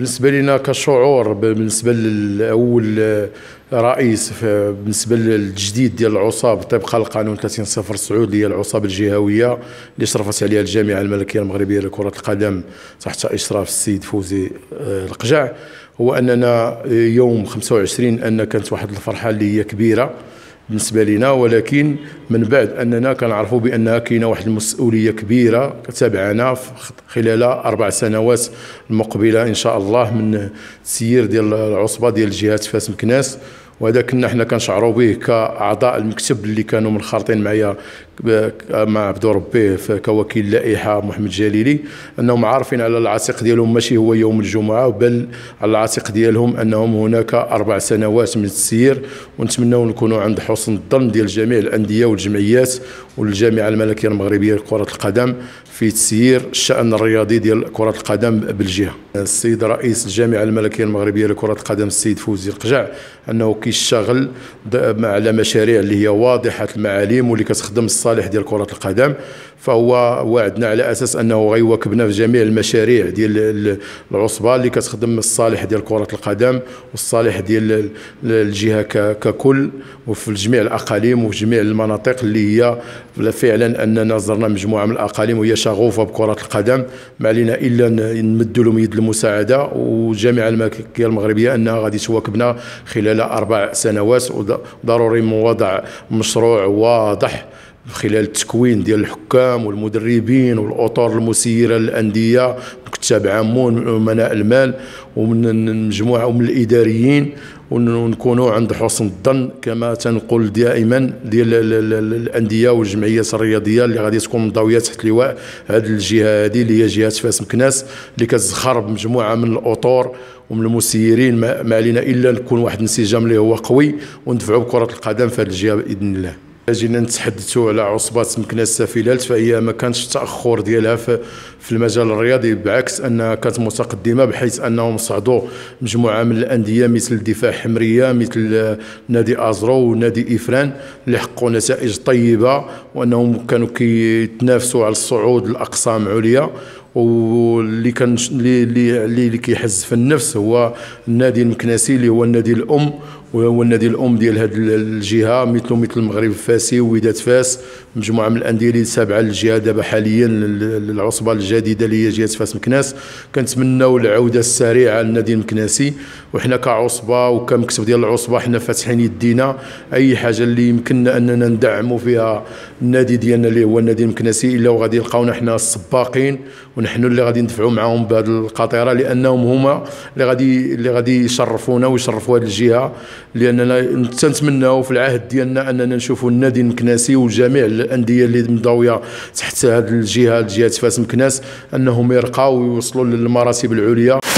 بالنسبه لنا كشعور، بالنسبه للاول رئيس بالنسبه للتجديد ديال العصاب طبقا للقانون 30 سعود هي العصابه الجهويه اللي اشرفت عليها الجامعه الملكيه المغربيه لكره القدم تحت اشراف السيد فوزي لقجع، هو اننا يوم 25 ان كانت واحد الفرحه اللي هي كبيره بالنسبه لنا، ولكن من بعد اننا كنعرفوا بانها كاينه واحد المسؤوليه كبيره كتابعنا خلال 4 سنوات المقبله ان شاء الله من السير ديال العصبه ديال جهه فاس مكناس. وهذا كنا حنا كنشعروا به كاعضاء المكتب اللي كانوا منخرطين معايا مع عبد ربي كوكيل لائحه محمد جليلي، انهم عارفين على العاتق ديالهم ماشي هو يوم الجمعه، بل على العاتق ديالهم انهم هناك 4 سنوات من السير، ونتمنوا نكونوا عند حسن الظن ديال جميع الانديه والجمعيات والجامعه الملكيه المغربيه لكره القدم في تسيير الشان الرياضي ديال كره القدم بالجهه. السيد رئيس الجامعه الملكيه المغربيه لكره القدم السيد فوزي القجع انه كيشتغل على مشاريع اللي هي واضحه المعالم واللي كتخدم الصالح ديال كره القدم، فهو وعدنا على اساس انه غيواكبنا في جميع المشاريع ديال العصبه اللي كتخدم الصالح ديال كره القدم والصالح ديال الجهه ككل، وفي جميع الاقاليم وفي جميع المناطق اللي هي فعلا اننا زرنا مجموعه من الاقاليم وهي شغوفه بكره القدم. ما علينا الا نمدوا لهم يد المساعده، والجامعه الملكيه المغربيه انها غادي تواكبنا خلال 4 سنوات، وضروري من وضع مشروع واضح خلال التكوين ديال الحكام والمدربين والاطر المسيره للانديه، مكتب عامون من امناء المال ومن مجموعه ومن الاداريين، ونكونوا عند حسن الظن كما تنقول دائما ديال الانديه والجمعيات الرياضيه اللي غادي تكون منضويه تحت لواء هذه الجهه هذه اللي هي جهه فاس مكناس اللي كتزخر بمجموعه من الاطر ومن المسيرين. ما علينا الا نكون واحد الانسجام اللي هو قوي وندفعوا بكره القدم في هذه الجهه باذن الله. جينا نتحدثوا على عصبة مكناس سافلالت، فهي ما كانتش التاخر ديالها في المجال الرياضي، بعكس انها كانت متقدمه بحيث انهم صعدوا مجموعه من الانديه مثل الدفاع حمراء مثل نادي ازرو ونادي افران اللي حققوا نتائج طيبه، وانهم كانوا كيتنافسوا على الصعود لاقسام عليا. واللي كان اللي كيحز في النفس هو النادي المكناسي اللي هو النادي الام، وهو النادي الام ديال هذه الجهه مثل المغرب الفاسي ووداد فاس، مجموعه من الانديه اللي تابعه للجهه دابا حاليا العصبه الجديده اللي هي جهه فاس مكناس. كنتمناو العوده السريعه للنادي المكناسي، وحنا كعصبه وكمكتب ديال العصبه حنا فاتحين يدينا اي حاجه اللي يمكننا اننا ندعموا فيها النادي ديالنا اللي هو النادي المكناسي، الا وغادي يلقاونا حنا السباقين ونحن اللي غادي ندفعوا معاهم بهذه القطيره، لانهم هما اللي غادي يشرفونا ويشرفوا هذه الجهه، لاننا تنتمناو في العهد ديالنا اننا نشوفوا النادي المكناسي وجميع الانديه اللي منضويه تحت هذه الجهه فاس مكناس انهم يرقاو ويوصلوا للمراتب العليا.